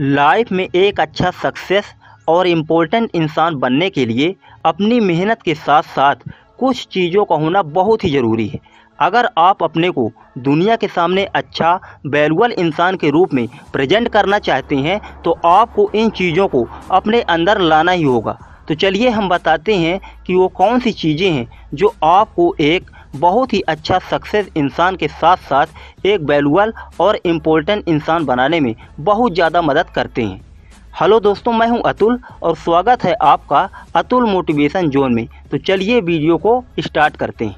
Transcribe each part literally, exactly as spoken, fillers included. Life में एक अच्छा सक्सेस और इम्पोर्टेंट इंसान बनने के लिए अपनी मेहनत के साथ साथ कुछ चीज़ों का होना बहुत ही ज़रूरी है। अगर आप अपने को दुनिया के सामने अच्छा वैल्यूएबल इंसान के रूप में प्रेजेंट करना चाहते हैं तो आपको इन चीज़ों को अपने अंदर लाना ही होगा। तो चलिए हम बताते हैं कि वो कौन सी चीज़ें हैं जो आपको एक बहुत ही अच्छा सक्सेस इंसान के साथ साथ एक वैल्यूएबल और इम्पोर्टेंट इंसान बनाने में बहुत ज़्यादा मदद करते हैं। हेलो दोस्तों, मैं हूं अतुल और स्वागत है आपका अतुल मोटिवेशन जोन में। तो चलिए वीडियो को स्टार्ट करते हैं।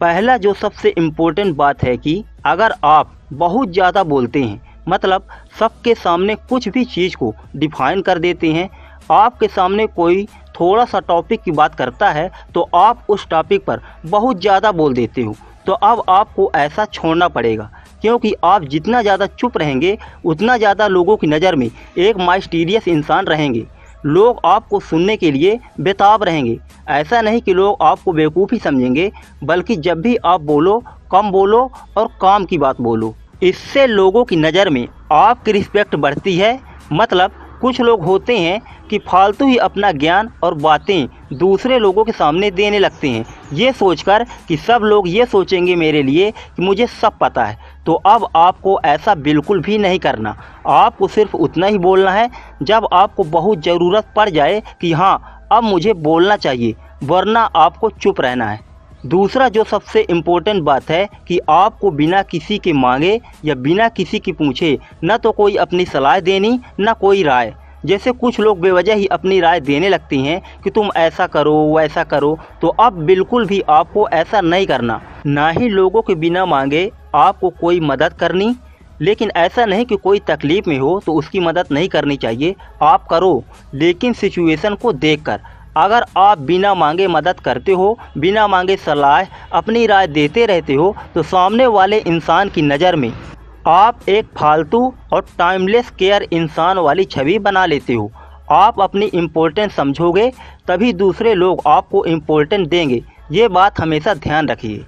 पहला जो सबसे इम्पोर्टेंट बात है कि अगर आप बहुत ज़्यादा बोलते हैं, मतलब सबके सामने कुछ भी चीज़ को डिफाइन कर देते हैं, आपके सामने कोई थोड़ा सा टॉपिक की बात करता है तो आप उस टॉपिक पर बहुत ज़्यादा बोल देते हो, तो अब आपको ऐसा छोड़ना पड़ेगा, क्योंकि आप जितना ज़्यादा चुप रहेंगे उतना ज़्यादा लोगों की नज़र में एक माइस्टीरियस इंसान रहेंगे। लोग आपको सुनने के लिए बेताब रहेंगे। ऐसा नहीं कि लोग आपको बेवकूफ़ी समझेंगे, बल्कि जब भी आप बोलो, कम बोलो और काम की बात बोलो। इससे लोगों की नज़र में आपकी रिस्पेक्ट बढ़ती है। मतलब कुछ लोग होते हैं कि फालतू ही अपना ज्ञान और बातें दूसरे लोगों के सामने देने लगते हैं, ये सोचकर कि सब लोग ये सोचेंगे मेरे लिए कि मुझे सब पता है। तो अब आपको ऐसा बिल्कुल भी नहीं करना। आपको सिर्फ उतना ही बोलना है जब आपको बहुत ज़रूरत पड़ जाए कि हाँ अब मुझे बोलना चाहिए, वरना आपको चुप रहना है। दूसरा जो सबसे इम्पोर्टेंट बात है कि आपको बिना किसी के मांगे या बिना किसी की पूछे ना तो कोई अपनी सलाह देनी ना कोई राय। जैसे कुछ लोग बेवजह ही अपनी राय देने लगते हैं कि तुम ऐसा करो वैसा करो, तो अब बिल्कुल भी आपको ऐसा नहीं करना। ना ही लोगों के बिना मांगे आपको कोई मदद करनी, लेकिन ऐसा नहीं कि कोई तकलीफ़ में हो तो उसकी मदद नहीं करनी चाहिए, आप करो, लेकिन सिचुएशन को देख कर। अगर आप बिना मांगे मदद करते हो, बिना मांगे सलाह अपनी राय देते रहते हो, तो सामने वाले इंसान की नज़र में आप एक फालतू और टाइमलेस केयर इंसान वाली छवि बना लेते हो। आप अपनी इम्पोर्टेंस समझोगे तभी दूसरे लोग आपको इम्पोर्टेंस देंगे, ये बात हमेशा ध्यान रखिए।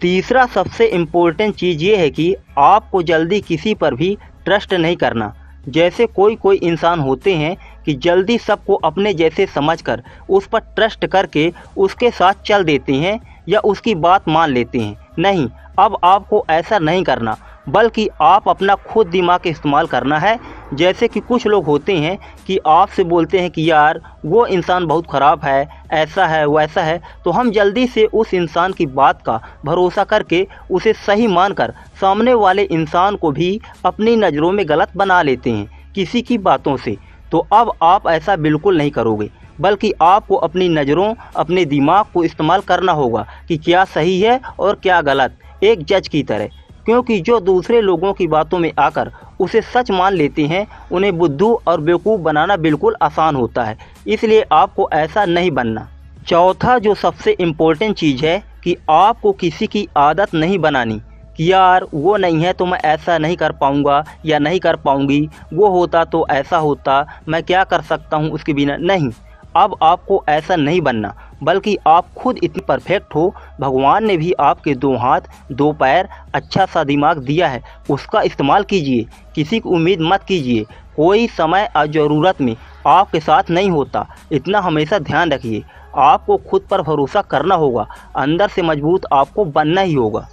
तीसरा सबसे इम्पोर्टेंट चीज़ ये है कि आपको जल्दी किसी पर भी ट्रस्ट नहीं करना। जैसे कोई कोई इंसान होते हैं कि जल्दी सबको अपने जैसे समझकर उस पर ट्रस्ट करके उसके साथ चल देते हैं या उसकी बात मान लेते हैं। नहीं, अब आपको ऐसा नहीं करना, बल्कि आप अपना खुद दिमाग इस्तेमाल करना है। जैसे कि कुछ लोग होते हैं कि आपसे बोलते हैं कि यार वो इंसान बहुत ख़राब है, ऐसा है वैसा है, तो हम जल्दी से उस इंसान की बात का भरोसा करके उसे सही मानकर सामने वाले इंसान को भी अपनी नज़रों में गलत बना लेते हैं किसी की बातों से। तो अब आप ऐसा बिल्कुल नहीं करोगे, बल्कि आपको अपनी नज़रों, अपने दिमाग को इस्तेमाल करना होगा कि क्या सही है और क्या गलत, एक जज की तरह। क्योंकि जो दूसरे लोगों की बातों में आकर उसे सच मान लेते हैं, उन्हें बुद्धू और बेवकूफ़ बनाना बिल्कुल आसान होता है, इसलिए आपको ऐसा नहीं बनना। चौथा जो सबसे इम्पोर्टेंट चीज़ है कि आपको किसी की आदत नहीं बनानी कि यार वो नहीं है तो मैं ऐसा नहीं कर पाऊँगा या नहीं कर पाऊँगी, वो होता तो ऐसा होता, मैं क्या कर सकता हूँ उसके बिना। नहीं, अब आपको ऐसा नहीं बनना, बल्कि आप खुद इतने परफेक्ट हो। भगवान ने भी आपके दो हाथ, दो पैर, अच्छा सा दिमाग दिया है, उसका इस्तेमाल कीजिए। किसी की उम्मीद मत कीजिए, कोई समय और ज़रूरत में आपके साथ नहीं होता, इतना हमेशा ध्यान रखिए। आपको खुद पर भरोसा करना होगा, अंदर से मजबूत आपको बनना ही होगा।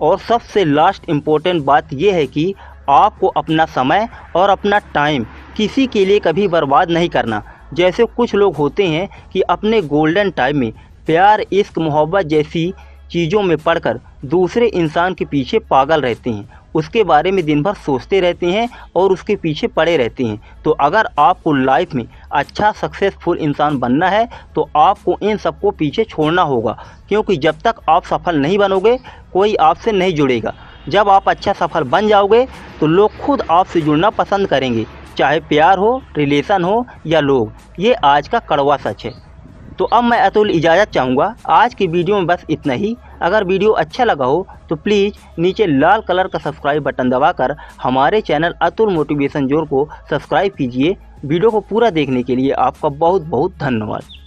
और सबसे लास्ट इम्पोर्टेंट बात यह है कि आपको अपना समय और अपना टाइम किसी के लिए कभी बर्बाद नहीं करना। जैसे कुछ लोग होते हैं कि अपने गोल्डन टाइम में प्यार, इश्क, मोहब्बत जैसी चीज़ों में पड़कर दूसरे इंसान के पीछे पागल रहते हैं, उसके बारे में दिन भर सोचते रहते हैं और उसके पीछे पड़े रहते हैं। तो अगर आपको लाइफ में अच्छा सक्सेसफुल इंसान बनना है तो आपको इन सबको पीछे छोड़ना होगा, क्योंकि जब तक आप सफल नहीं बनोगे कोई आपसे नहीं जुड़ेगा। जब आप अच्छा सफल बन जाओगे तो लोग खुद आपसे जुड़ना पसंद करेंगे, चाहे प्यार हो, रिलेशन हो या लोग, ये आज का कड़वा सच है। तो अब मैं अतुल इजाज़त चाहूँगा। आज की वीडियो में बस इतना ही। अगर वीडियो अच्छा लगा हो तो प्लीज़ नीचे लाल कलर का सब्सक्राइब बटन दबाकर हमारे चैनल अतुल मोटिवेशन जोन को सब्सक्राइब कीजिए। वीडियो को पूरा देखने के लिए आपका बहुत बहुत धन्यवाद।